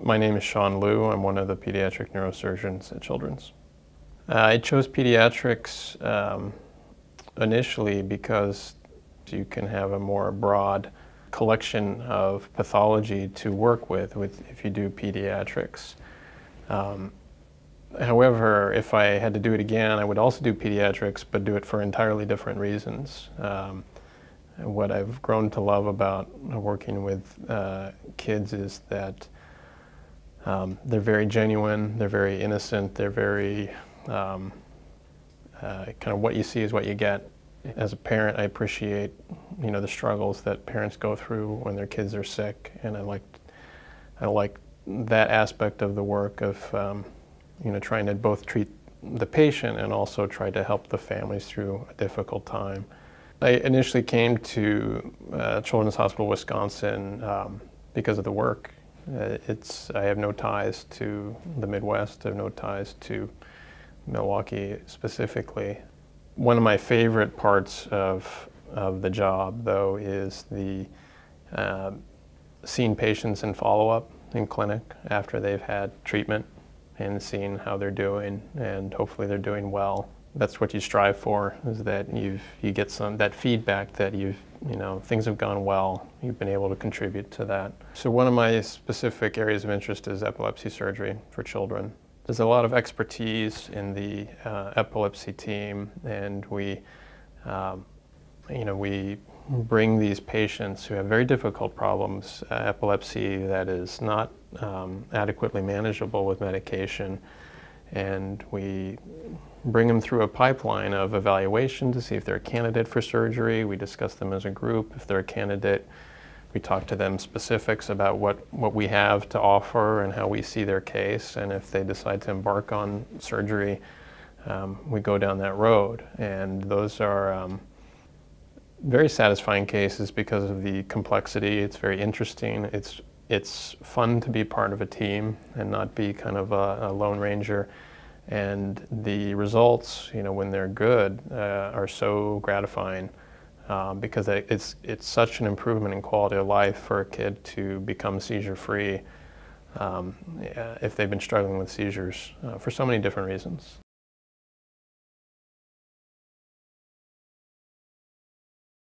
My name is Sean Lew. I'm one of the pediatric neurosurgeons at Children's. I chose pediatrics initially because you can have a more broad collection of pathology to work with if you do pediatrics. However, if I had to do it again, I would also do pediatrics, but do it for entirely different reasons. What I've grown to love about working with kids is that they're very genuine, they're very innocent, they're very kind of what you see is what you get. As a parent, I appreciate, you know, the struggles that parents go through when their kids are sick, and I like that aspect of the work of you know, trying to both treat the patient and also try to help the families through a difficult time. I initially came to Children's Hospital of Wisconsin because of the work. I have no ties to the Midwest. I have no ties to Milwaukee specifically. One of my favorite parts of the job, though, is the seeing patients in follow-up in clinic after they've had treatment and seeing how they're doing, and hopefully they're doing well. That's what you strive for, is that you get that feedback that things have gone well, you've been able to contribute to that. So one of my specific areas of interest is epilepsy surgery for children. There's a lot of expertise in the epilepsy team, and we bring these patients who have very difficult problems, epilepsy that is not adequately manageable with medication, and we bring them through a pipeline of evaluation to see if they're a candidate for surgery. We discuss them as a group. If they're a candidate, we talk to them specifics about what we have to offer and how we see their case, and if they decide to embark on surgery, we go down that road. And those are very satisfying cases because of the complexity. It's very interesting. It's fun to be part of a team and not be kind of a lone ranger. And the results, when they're good, are so gratifying because it's such an improvement in quality of life for a kid to become seizure-free if they've been struggling with seizures for so many different reasons.